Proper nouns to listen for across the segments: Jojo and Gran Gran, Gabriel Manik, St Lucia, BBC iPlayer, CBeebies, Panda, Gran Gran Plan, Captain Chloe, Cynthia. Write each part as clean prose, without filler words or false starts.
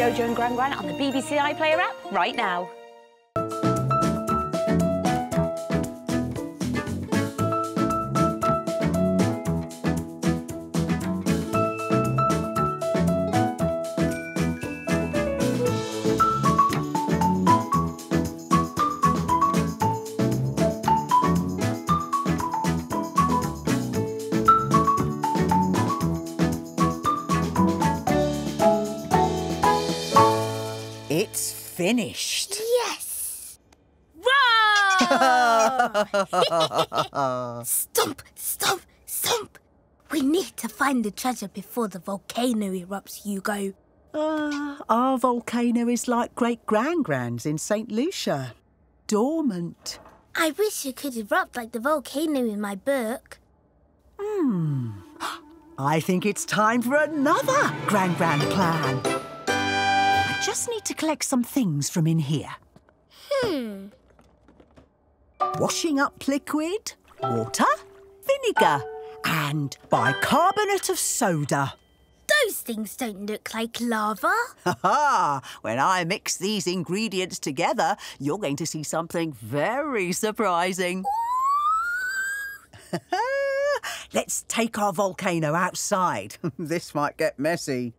Jojo and Gran Gran on the BBC iPlayer app right now. It's finished. Yes! Whoa! Stomp, stomp, stomp! We need to find the treasure before the volcano erupts, Hugo. Our volcano is like Great Gran Gran's in St Lucia. Dormant. I wish it could erupt like the volcano in my book. Hmm. I think it's time for another Gran Gran plan. Just need to collect some things from in here. Washing up liquid, water, vinegar, and bicarbonate of soda. Those things don't look like lava. Ha-ha! When I mix these ingredients together, you're going to see something very surprising. Let's take our volcano outside. This might get messy.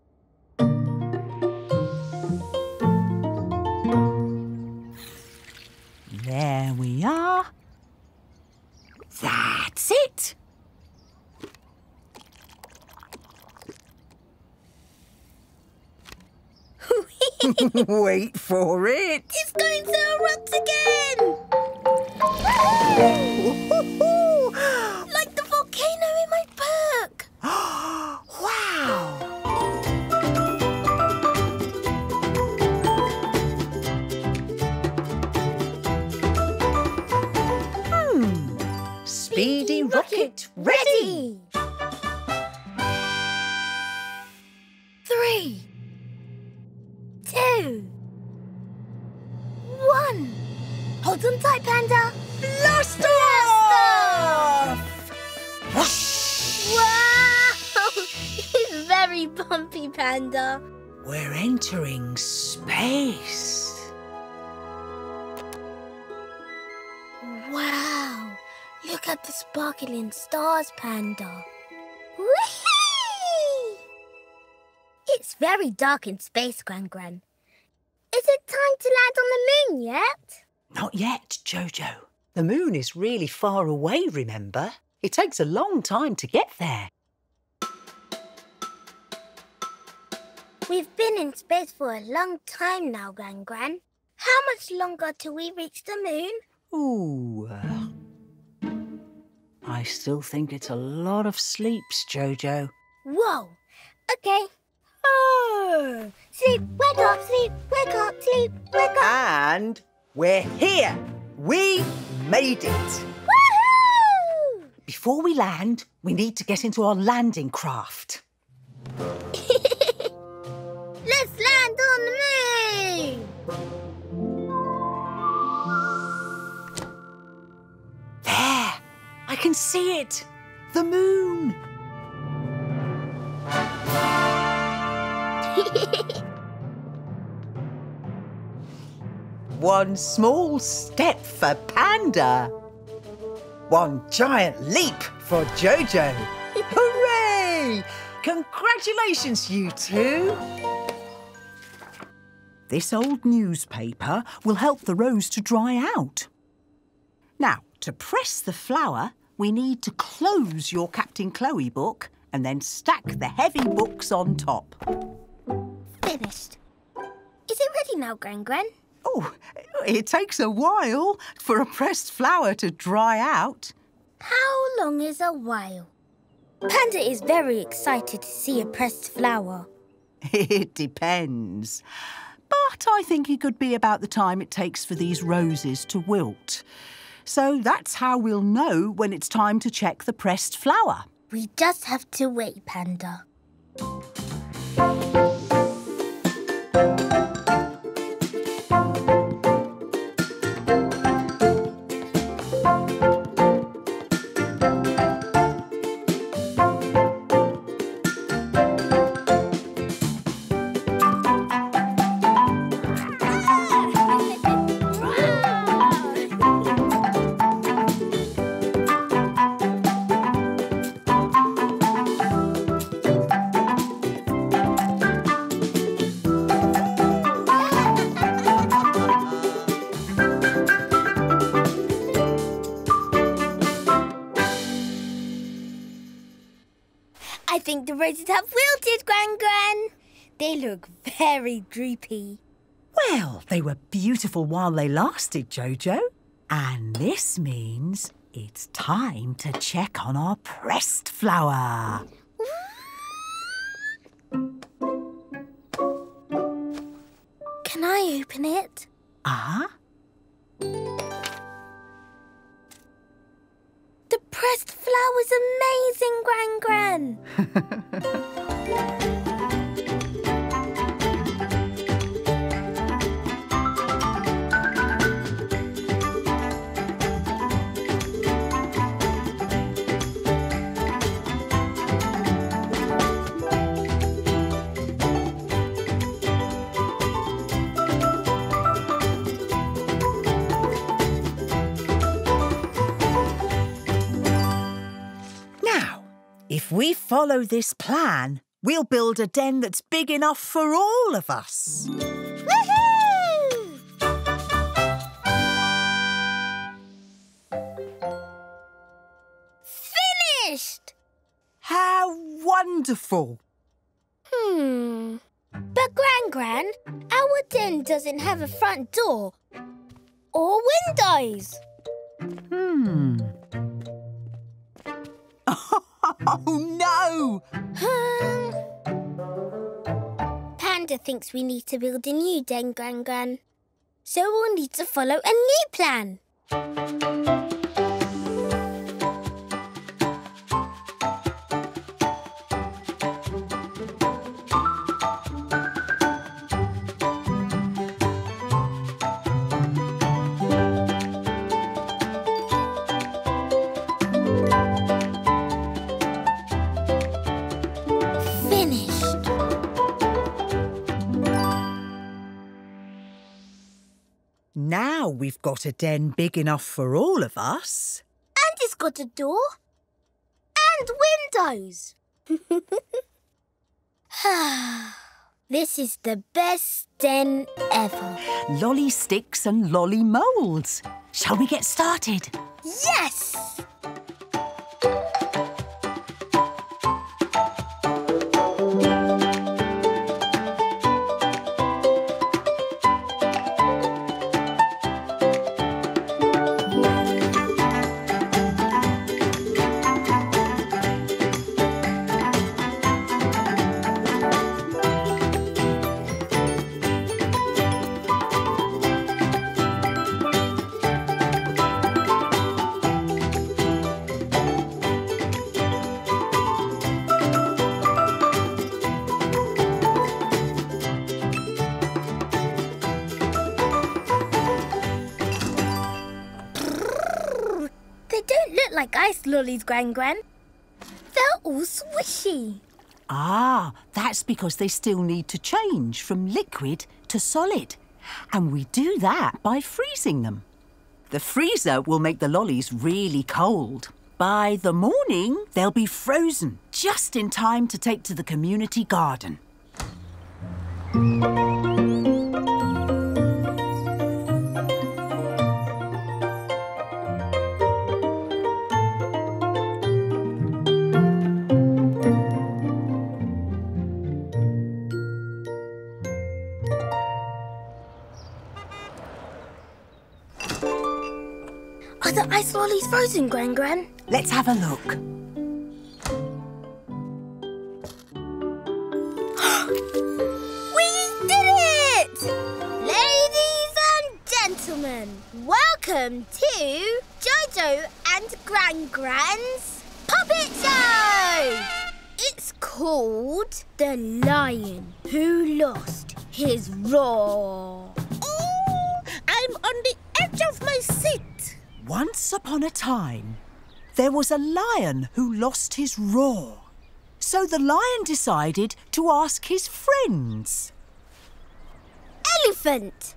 There we are. That's it. Wait for it. It's going to erupt again. Like the volcano in my book. Wow. Speedy rocket ready! 3, 2, 1. Hold on tight, Panda. Blast off! Wow! It's very bumpy, Panda. We're entering space. Wow. Look at the sparkling stars, Panda. Whee! It's very dark in space, Gran Gran. Is it time to land on the moon yet? Not yet, Jojo. The moon is really far away, remember? It takes a long time to get there. We've been in space for a long time now, Gran Gran. How much longer till we reach the moon? Ooh... I still think it's a lot of sleeps, Jojo. Whoa! OK. Oh. Sleep, wake up, sleep, wake up, sleep, wake up. And we're here. We made it. Woohoo! Before we land, we need to get into our landing craft. Let's land on the moon! I can see it! The moon! One small step for Panda. One giant leap for Jojo. Hooray! Congratulations, you two! This old newspaper will help the rose to dry out. Now, to press the flower, we need to close your Captain Chloe book and then stack the heavy books on top. Finished. Is it ready now, Gran Gran? Oh, it takes a while for a pressed flower to dry out. How long is a while? Panda is very excited to see a pressed flower. It depends. But I think it could be about the time it takes for these roses to wilt. So that's how we'll know when it's time to check the pressed flower. We just have to wait, Panda. the roses have wilted, Gran Gran. They look very droopy. Well, they were beautiful while they lasted, Jojo. And this means it's time to check on our pressed flower. Can I open it? The pressed flower's amazing, Gran Gran. If we follow this plan, we'll build a den that's big enough for all of us. Woohoo! Finished! How wonderful! But Gran Gran, our den doesn't have a front door or windows. Oh, no! Panda thinks we need to build a new den, Gran Gran. So we'll need to follow a new plan. Now we've got a den big enough for all of us. And it's got a door. And windows. This is the best den ever. Lolly sticks and lolly moulds. Shall we get started? Yes! Lollies, Gran Gran. They're all swishy. That's because they still need to change from liquid to solid. And we do that by freezing them. The freezer will make the lollies really cold. By the morning, they'll be frozen, just in time to take to the community garden. Ice lollies frozen, Gran Gran. Let's have a look. We did it! Ladies and gentlemen, welcome to Jojo and Gran Gran's puppet show! It's called The Lion Who Lost His Roar. Oh, I'm on the edge of my seat. Once upon a time, there was a lion who lost his roar. So the lion decided to ask his friends. Elephant,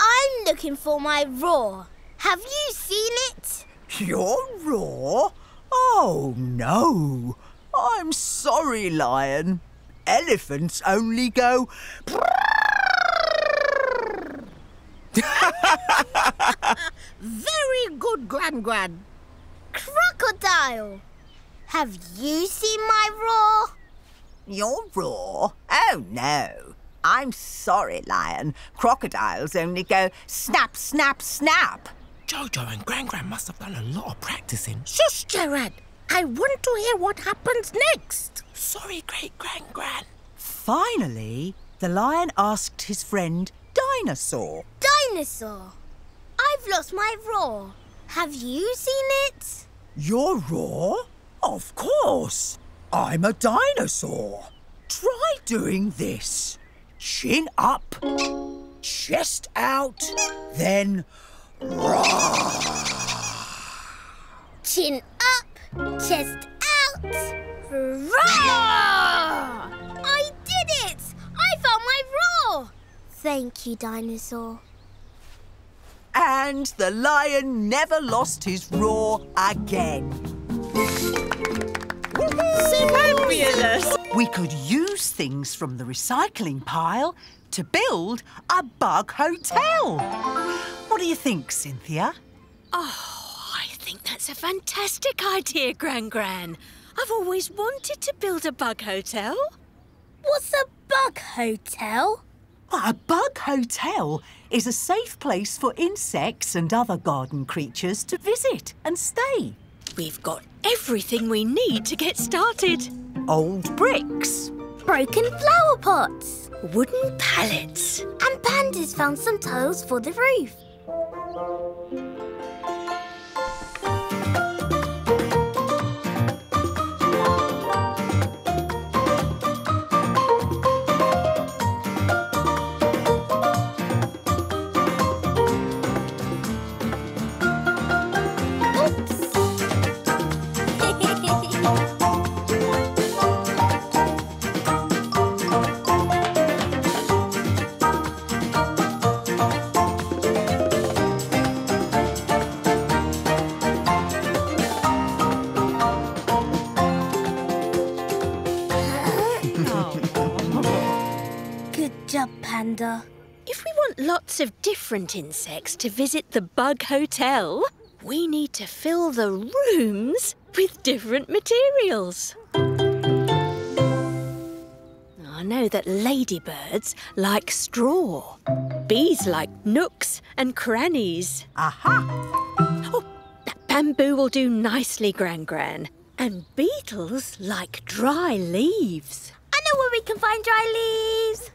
I'm looking for my roar. Have you seen it? Your roar? Oh, no. I'm sorry, lion. Elephants only go... Very good, Gran Gran. Crocodile, have you seen my roar? You're raw? Oh, no. I'm sorry, Lion. Crocodiles only go snap, snap, snap. Jojo and Gran Gran must have done a lot of practising. Shush, Gerard. I want to hear what happens next. Sorry, Great Gran Gran. Finally, the lion asked his friend, Dinosaur. Dinosaur? I've lost my roar. Have you seen it? Your roar? Of course. I'm a dinosaur. Try doing this. Chin up, chest out, then roar. Chin up, chest out, roar! I did it! I found my roar! Thank you, Dinosaur. And the lion never lost his roar again. So fabulous! We could use things from the recycling pile to build a bug hotel. What do you think, Cynthia? Oh, I think that's a fantastic idea, Gran Gran. I've always wanted to build a bug hotel. What's a bug hotel? A bug hotel is a safe place for insects and other garden creatures to visit and stay. We've got everything we need to get started. Old bricks. Broken flower pots. Wooden pallets. And Panda's found some tiles for the roof. If we want lots of different insects to visit the bug hotel, we need to fill the rooms with different materials. I know that ladybirds like straw, bees like nooks and crannies. Aha! Oh, that bamboo will do nicely, Gran Gran. And beetles like dry leaves. I know where we can find dry leaves.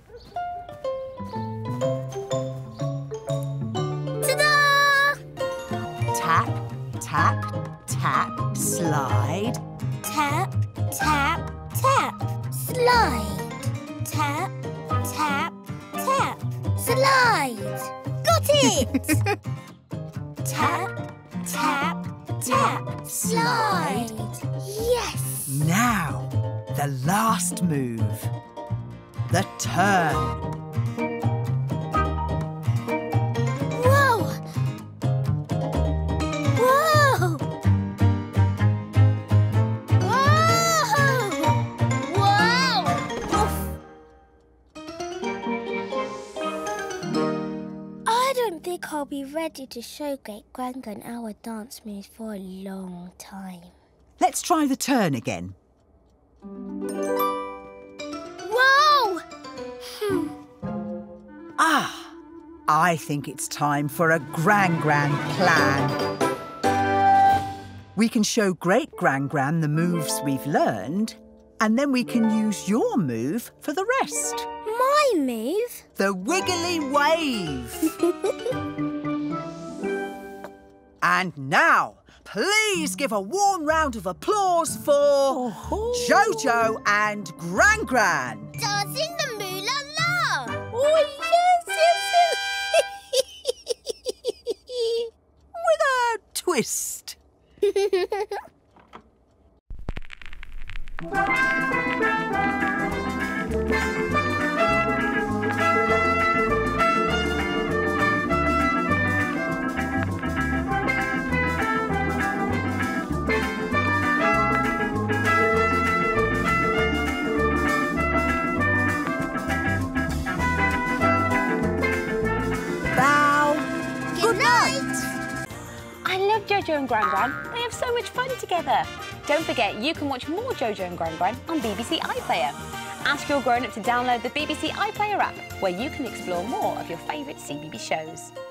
Tap, tap, tap, slide. Tap, tap, tap, slide. Tap, tap, tap, slide. Got it! Tap, tap, tap, slide. Yes! Now, the last move. The turn. I'll be ready to show Great Gran Gran our dance moves for a long time. Let's try the turn again. Whoa! Ah, I think it's time for a Gran Gran plan. We can show Great Gran Gran the moves we've learned, and then we can use your move for the rest. My move? The wiggly wave. And now, please give a warm round of applause for Jojo and Gran Gran. Dancing the Moolah La. Oh, yes, yes, yes. With a twist. Jojo and Gran Gran, they have so much fun together. Don't forget, you can watch more Jojo and Gran Gran on BBC iPlayer. Ask your grown-up to download the BBC iPlayer app, where you can explore more of your favourite CBeebies shows.